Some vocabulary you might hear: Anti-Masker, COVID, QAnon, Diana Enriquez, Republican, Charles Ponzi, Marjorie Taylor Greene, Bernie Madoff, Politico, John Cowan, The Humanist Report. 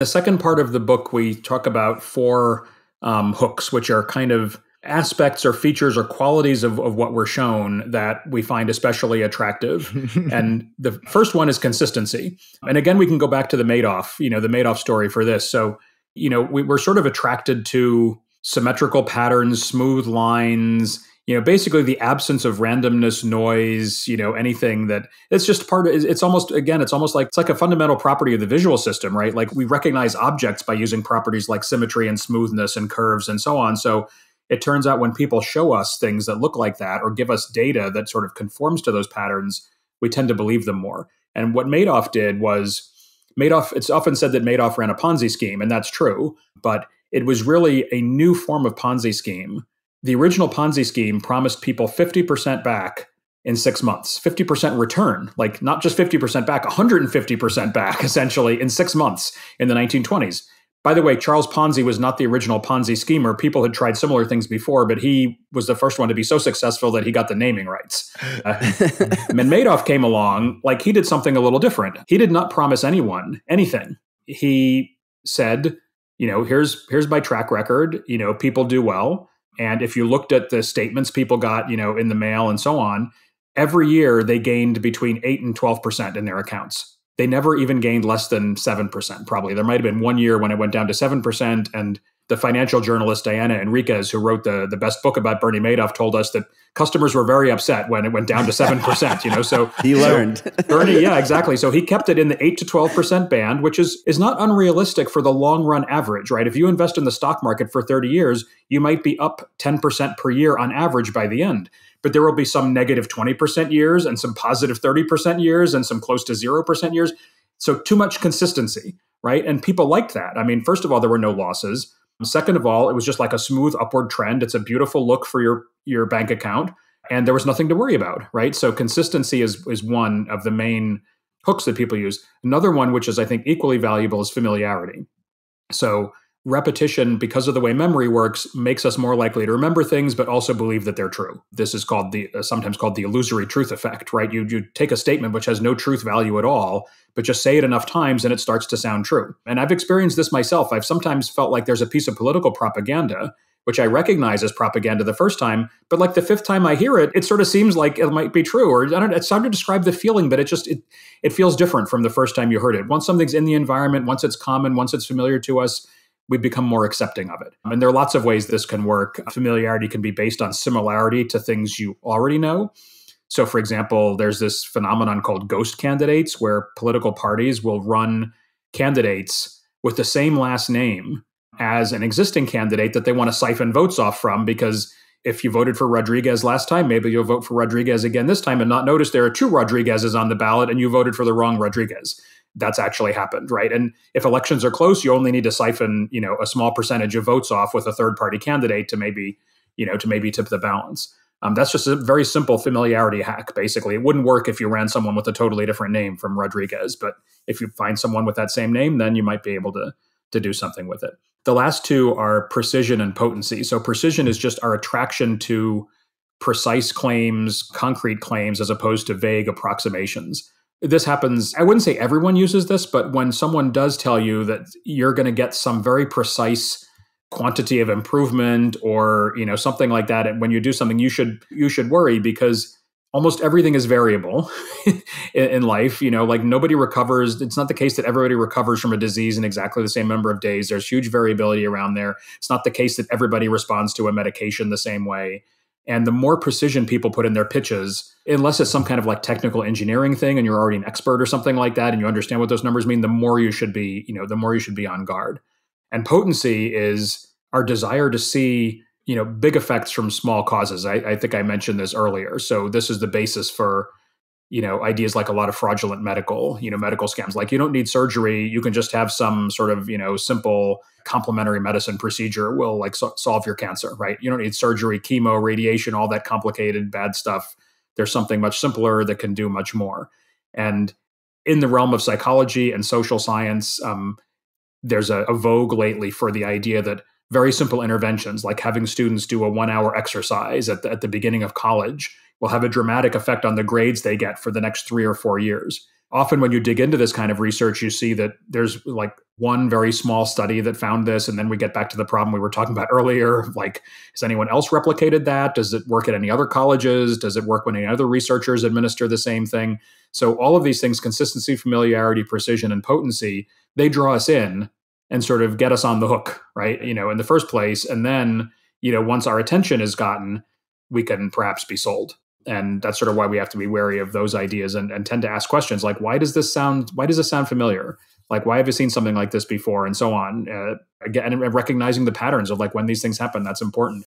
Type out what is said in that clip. The second part of the book, we talk about four hooks, which are kind of aspects or features or qualities of what we're shown that we find especially attractive. And the first one is consistency. And again, we can go back to the Madoff, you know, the Madoff story for this. So, you know, we're sort of attracted to symmetrical patterns, smooth lines, you know, basically the absence of randomness, noise, you know, anything that it's just part of, it's almost, again, it's almost like, it's like a fundamental property of the visual system, right? Like we recognize objects by using properties like symmetry and smoothness and curves and so on. So it turns out when people show us things that look like that or give us data that sort of conforms to those patterns, we tend to believe them more. And what Madoff did was, it's often said that Madoff ran a Ponzi scheme, and that's true, but it was really a new form of Ponzi scheme. The original Ponzi scheme promised people 50% back in 6 months, 50% return, like not just 50% back, 150% back essentially in 6 months in the 1920s. By the way, Charles Ponzi was not the original Ponzi schemer. People had tried similar things before, but he was the first one to be so successful that he got the naming rights. When Madoff came along, like he did something a little different. He did not promise anyone anything. He said, you know, here's my track record, you know, people do well. And if you looked at the statements people got, you know, in the mail and so on, every year they gained between 8 and 12% in their accounts. They never even gained less than 7%, probably. There might have been one year when it went down to 7%. And the financial journalist Diana Enriquez, who wrote the best book about Bernie Madoff, told us that customers were very upset when it went down to 7%, you know, so he learned. Bernie, yeah, exactly. So he kept it in the 8 to 12% band, which is not unrealistic for the long run average, right? If you invest in the stock market for 30 years, you might be up 10% per year on average by the end. But there will be some negative 20% years and some positive 30% years and some close to 0% years. So too much consistency, right? And people liked that. I mean, first of all, there were no losses. Second of all, it was just like a smooth upward trend. It's a beautiful look for your bank account. And there was nothing to worry about, right? So consistency is one of the main hooks that people use. Another one, which is I think equally valuable, is familiarity. So repetition, because of the way memory works, makes us more likely to remember things, but also believe that they're true. This is called sometimes called the illusory truth effect, right? You take a statement which has no truth value at all, but just say it enough times and it starts to sound true. And I've experienced this myself. I've sometimes felt like there's a piece of political propaganda, which I recognize as propaganda the first time, but like the fifth time I hear it, it sort of seems like it might be true. Or I don't know, it's hard to describe the feeling, but it feels different from the first time you heard it. Once something's in the environment, once it's common, once it's familiar to us, we become more accepting of it. And there are lots of ways this can work. Familiarity can be based on similarity to things you already know. So for example, there's this phenomenon called ghost candidates, where political parties will run candidates with the same last name as an existing candidate that they want to siphon votes off from, because if you voted for Rodriguez last time, maybe you'll vote for Rodriguez again this time and not notice there are two Rodriguezes on the ballot and you voted for the wrong Rodriguez. That's actually happened, right? And if elections are close, you only need to siphon, you know, a small percentage of votes off with a third-party candidate to maybe, you know, to maybe tip the balance. That's just a very simple familiarity hack, basically. It wouldn't work if you ran someone with a totally different name from Rodriguez, but if you find someone with that same name, then you might be able to do something with it. The last two are precision and potency. So precision is just our attraction to precise claims, concrete claims, as opposed to vague approximations. This happens, I wouldn't say everyone uses this, but when someone does tell you that you're going to get some very precise quantity of improvement or, you know, something like that, and when you do something, you should worry, because almost everything is variable in life. You know, like nobody recovers. It's not the case that everybody recovers from a disease in exactly the same number of days. There's huge variability around there. It's not the case that everybody responds to a medication the same way. And the more precision people put in their pitches, unless it's some kind of like technical engineering thing and you're already an expert or something like that and you understand what those numbers mean, the more you should be, you know, the more you should be on guard. And potency is our desire to see, you know, big effects from small causes. I think I mentioned this earlier. So this is the basis for, you know, ideas like a lot of fraudulent medical scams. Like you don't need surgery. You can just have some sort of, you know, simple complementary medicine procedure will like solve your cancer, right? You don't need surgery, chemo, radiation, all that complicated bad stuff. There's something much simpler that can do much more. And in the realm of psychology and social science, there's a vogue lately for the idea that very simple interventions, like having students do a 1-hour exercise at the beginning of college, will have a dramatic effect on the grades they get for the next 3 or 4 years. often when you dig into this kind of research, you see that there's like one very small study that found this. And then we get back to the problem we were talking about earlier. Like, has anyone else replicated that? Does it work at any other colleges? Does it work when any other researchers administer the same thing? So all of these things, consistency, familiarity, precision, and potency, they draw us in and sort of get us on the hook, right? You know, in the first place. And then, you know, once our attention is gotten, we can perhaps be sold. And that's sort of why we have to be wary of those ideas and tend to ask questions like, why does this sound familiar? Like, why have you seen something like this before? And so on. Again, and recognizing the patterns of like when these things happen, that's important.